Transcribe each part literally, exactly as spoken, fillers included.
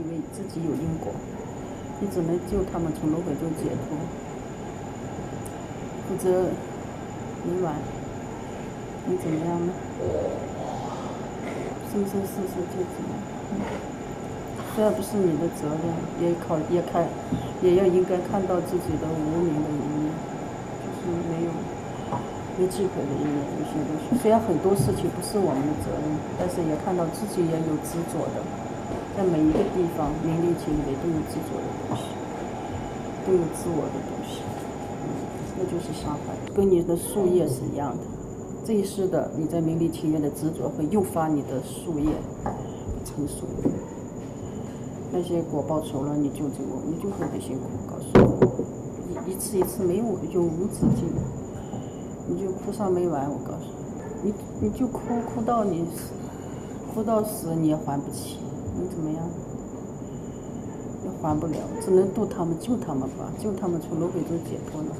以为自己有因果，一直能救他们从轮回中解脱，否则你晚你怎么样呢？生生世世就怎么样？虽然不是你的责任，也考也看，也要应该看到自己的无明的一面，就是没有没智慧的一面。有些东西虽然很多事情不是我们的责任，但是也看到自己也有执着的，在每一个地方名利情里都有执着的东西，都有自我的东西，那就是伤害，跟你的树叶是一样的。 这一世的你在名利情愿的执着，会诱发你的树叶成熟。那些果报熟了，你就这个，你就会很辛苦。告诉我，一一次一次没有永无止境，你就哭上没完。我告诉你，你你就哭哭到你死，哭到死你也还不起，你怎么样？也还不了，只能渡他们，救他们吧，救他们从轮回中解脱了。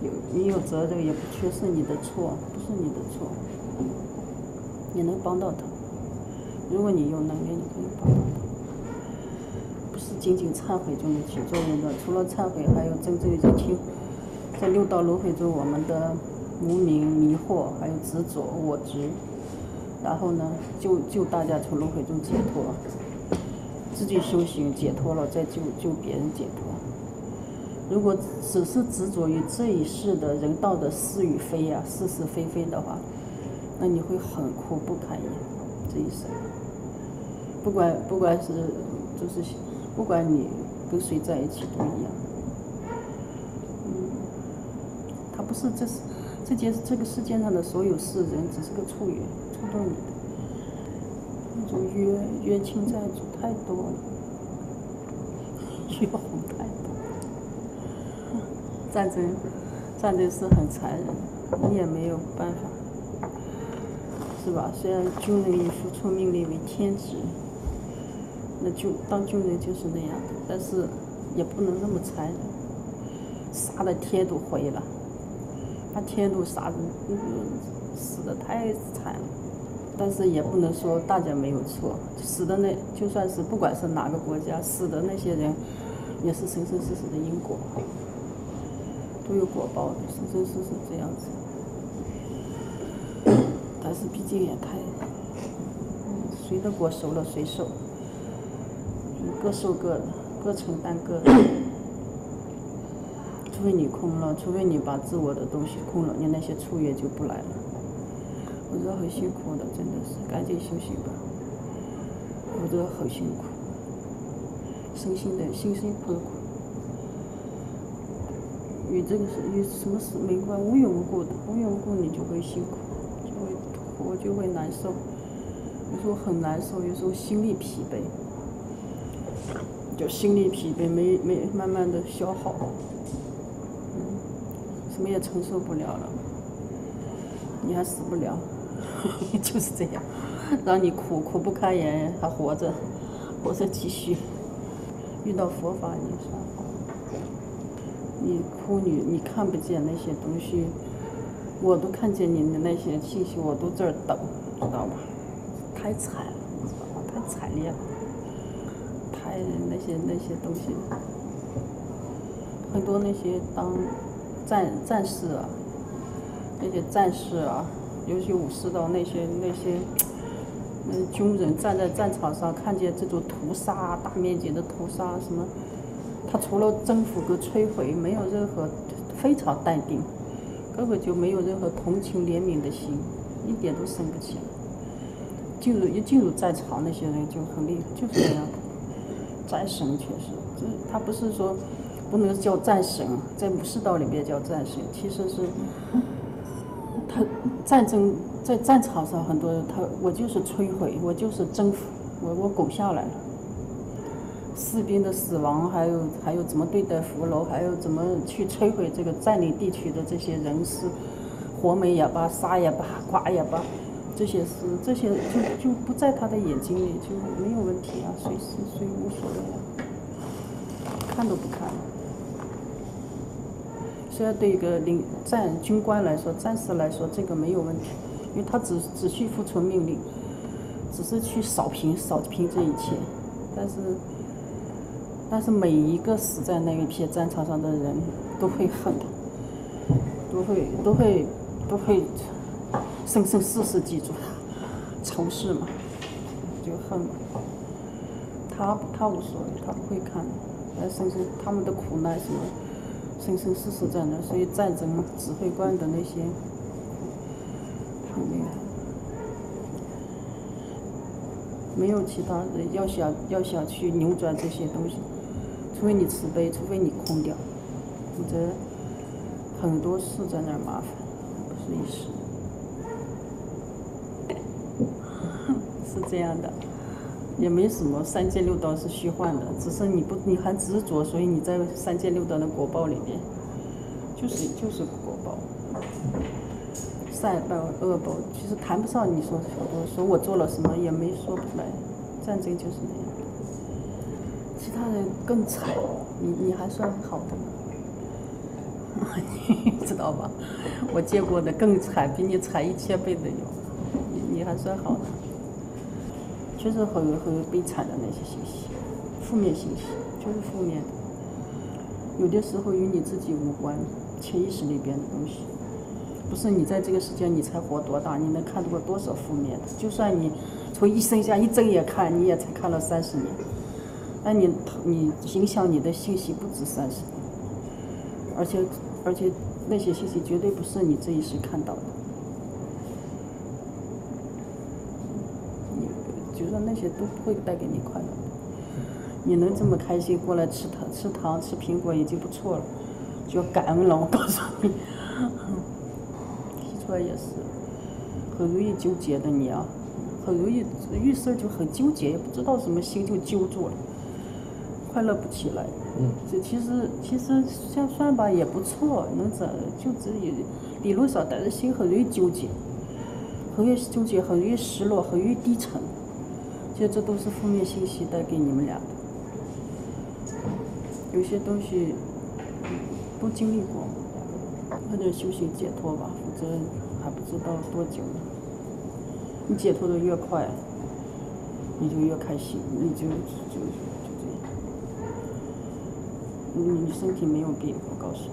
有你有责任，也不缺是你的错，不是你的错。你能帮到他，如果你有能力，你可以帮到他。不是仅仅忏悔就能起作用的，除了忏悔，还有真正的清。在六道轮回中，我们的无明、迷惑，还有执着、我执，然后呢，救救大家从轮回中解脱，自己修行解脱了，再救救别人解脱。 如果只是执着于这一世的人道的是与非呀、啊、是是非非的话，那你会很苦不堪言。这一生，不管不管是就是不管你跟谁在一起都一样。嗯，他不是这是这件这个世界上的所有事，人只是个触缘，触动你的那种冤冤亲债主太多了，需要红太多。 战争，战争是很残忍，你也没有办法，是吧？虽然军人以服从命令为天职，那就当军人就是那样的，但是也不能那么残忍，杀的天都灰了，把天都杀的、嗯，死的太惨了。但是也不能说大家没有错，死的那就算是不管是哪个国家死的那些人，也是生生世世的因果。 都有果报的，生生世世这样子，但是毕竟也太，谁的果熟了谁受，各受各的，各承担各的。除非你空了，除非你把自我的东西空了，你那些触缘就不来了。我觉得很辛苦的，真的是，赶紧休息吧。我觉得很辛苦，身心的，身心痛苦。 与这个是与什么事没关，无缘无故的，无缘无故你就会辛苦，就会我就会难受，有时候很难受，有时候心力疲惫，就心力疲惫，没没慢慢的消耗，嗯，什么也承受不了了，你还死不了，就是这样，让你苦苦不堪言，还活着，活着继续，遇到佛法你说。 你哭你，你你看不见那些东西，我都看见你的那些信息，我都这儿等，知道吧？太惨了，知道吧？太惨烈了，太那些那些东西，很多那些当战战士啊，那些战士啊，尤其武士道那些那些，嗯，军人站在战场上，看见这种屠杀，大面积的屠杀什么。 他除了征服跟摧毁，没有任何非常淡定，根本就没有任何同情怜悯的心，一点都生不起来。进入一进入战场，那些人就很厉害，就是这样。战神确实，这他不是说不能叫战神，在武士道里面叫战神，其实是他战争在战场上很多人，他我就是摧毁，我就是征服，我我拱下来了。 士兵的死亡，还有还有怎么对待俘虏，还有怎么去摧毁这个占领地区的这些人是活埋也罢，杀也罢，剐也罢，这些是这些就就不在他的眼睛里，就没有问题啊，谁是谁无所谓啊，看都不看。虽然对一个领战军官来说，战士来说这个没有问题，因为他只只需服从命令，只是去扫平扫平这一切。但是但是每一个死在那一片战场上的人都会恨他，都会都会都会生生世世记住他，仇视嘛，就恨嘛。他他无所谓，他不会看，但生生他们的苦难什么，生生世世在那，所以战争嘛，指挥官的那些，很厉害。 没有其他的，要想要想去扭转这些东西，除非你慈悲，除非你空掉，否则很多事在那儿麻烦，不是一时，是这样的，也没什么三界六道是虚幻的，只是你不你还执着，所以你在三界六道的果报里面，就是就是果报。 善报恶报，其实谈不上。你说我说我做了什么也没说出来，战争就是那样。其他人更惨，你你还算好的吗？你知道吧？我见过的更惨，比你惨一千倍的有，你你还算好的。确实很很悲惨的那些信息，负面信息就是负面的，有的时候与你自己无关，潜意识里边的东西。 不是你在这个世界你才活多大，你能看到过多少负面的？就算你从一生下一睁眼看，你也才看了三十年，那你你影响你的信息不止三十年，而且而且那些信息绝对不是你这一时看到的。你就说那些都不会带给你快乐的。你能这么开心过来吃糖吃糖吃苹果已经不错了，就要感恩了。我告诉你。也是很容易纠结的，你啊，很容易遇事就很纠结，也不知道什么心就揪住了，快乐不起来。嗯，这其实其实像算吧也不错，能怎就只有理论上，但是心很容易纠结，很容易纠结，很容易失落，很容易低沉。其实这都是负面信息带给你们俩的，有些东西都经历过，快点修行解脱吧。 这还不知道多久呢。你解脱的越快，你就越开心，你就就就这样。你你身体没有病，我告诉你，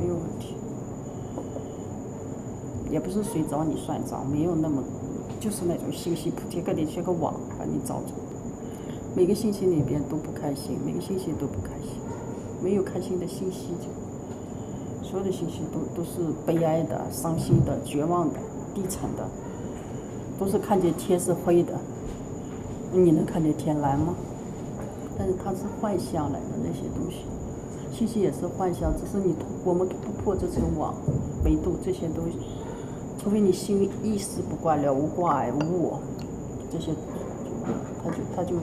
没有问题。也不是谁找你算账，没有那么，就是那种信息铺天盖地像个网把你罩住。每个信息里边都不开心，每个信息都不开心，没有开心的信息就。 所有的信息都都是悲哀的、伤心的、绝望的、低沉的，都是看见天是灰的。你能看见天蓝吗？但是它是幻象来的那些东西，信息也是幻象，只是你突我们突破这层网维度这些东西，除非你心意识不挂了、无挂碍、无我，这些，它就它就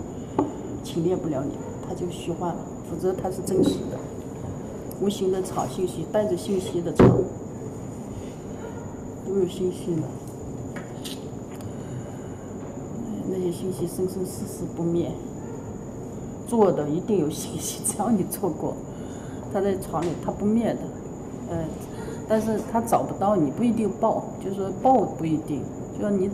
侵略不了你，它就虚幻了，否则它是真实的。 无形的场，信息带着信息的场，都有信息的。那些信息生生世世不灭，做的一定有信息，只要你做过，他在床里他不灭的，呃，但是他找不到你，不一定报，就是说报不一定，就说你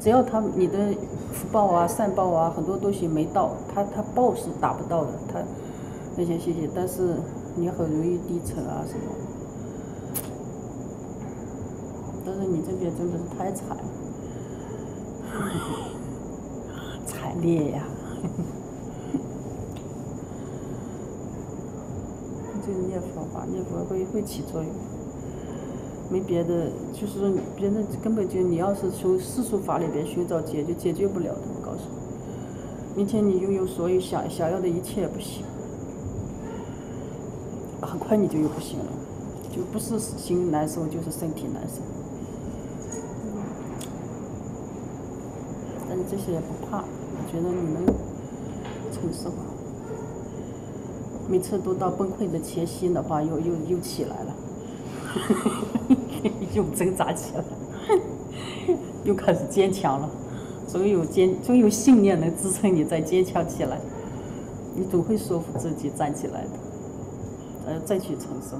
只要他你的福报啊、善报啊，很多东西没到，他他报是达不到的，他那些信息，但是。 你很容易低沉啊什么，但是你这边真的是太惨了，惨烈呀！就念佛吧，念佛会会起作用，没别的，就是说别的根本就你要是从世俗法里边寻找解决，解决不了的。我告诉你，明天你拥有所有想想要的一切也不行。 很快你就又不行了，就不是心难受，就是身体难受。但是这些也不怕，我觉得你能承受。每次都到崩溃的前夕的话，又又又起来了，又挣扎起来了，又开始坚强了。总有坚，总有信念能支撑你再坚强起来，你总会说服自己站起来的。 呃，再去承受。